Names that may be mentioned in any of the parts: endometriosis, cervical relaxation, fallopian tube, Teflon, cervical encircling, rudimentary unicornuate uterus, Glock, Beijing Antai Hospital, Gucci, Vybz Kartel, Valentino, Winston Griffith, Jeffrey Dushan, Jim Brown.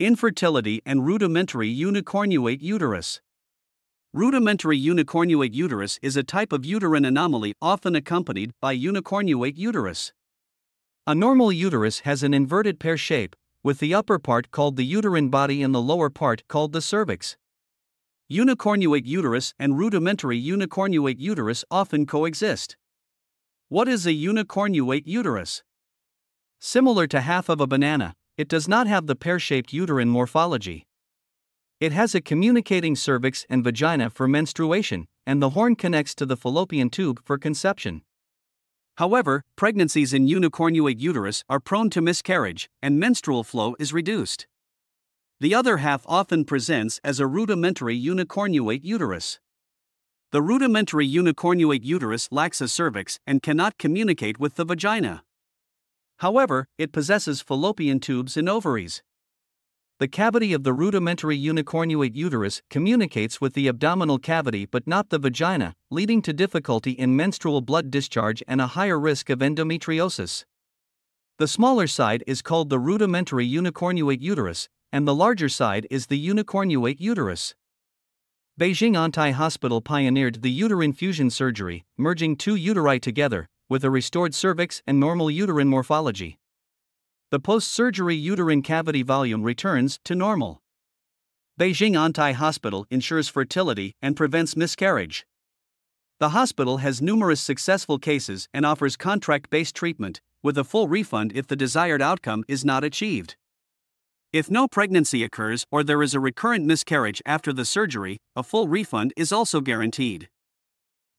Infertility and rudimentary unicornuate uterus. Rudimentary unicornuate uterus is a type of uterine anomaly often accompanied by unicornuate uterus. A normal uterus has an inverted pear shape, with the upper part called the uterine body and the lower part called the cervix. Unicornuate uterus and rudimentary unicornuate uterus often coexist. What is a unicornuate uterus? Similar to half of a banana, it does not have the pear-shaped uterine morphology. It has a communicating cervix and vagina for menstruation, and the horn connects to the fallopian tube for conception. However, pregnancies in unicornuate uterus are prone to miscarriage, and menstrual flow is reduced. The other half often presents as a rudimentary unicornuate uterus. The rudimentary unicornuate uterus lacks a cervix and cannot communicate with the vagina. However, it possesses fallopian tubes and ovaries. The cavity of the rudimentary unicornuate uterus communicates with the abdominal cavity but not the vagina, leading to difficulty in menstrual blood discharge and a higher risk of endometriosis. The smaller side is called the rudimentary unicornuate uterus, and the larger side is the unicornuate uterus. Beijing Antai Hospital pioneered the uterine fusion surgery, merging two uteri together, with a restored cervix and normal uterine morphology. The post-surgery uterine cavity volume returns to normal. Beijing Antai Hospital ensures fertility and prevents miscarriage. The hospital has numerous successful cases and offers contract-based treatment, with a full refund if the desired outcome is not achieved. If no pregnancy occurs or there is a recurrent miscarriage after the surgery, a full refund is also guaranteed.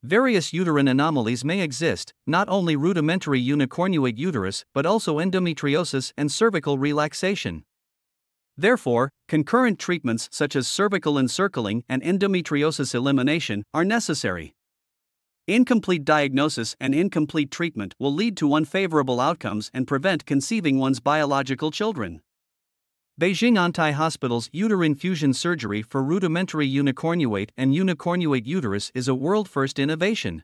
Various uterine anomalies may exist, not only rudimentary unicornuate uterus but also endometriosis and cervical relaxation. Therefore, concurrent treatments such as cervical encircling and endometriosis elimination are necessary. Incomplete diagnosis and incomplete treatment will lead to unfavorable outcomes and prevent conceiving one's biological children. Beijing Antai Hospital's uterine fusion surgery for rudimentary unicornuate and unicornuate uterus is a world-first innovation.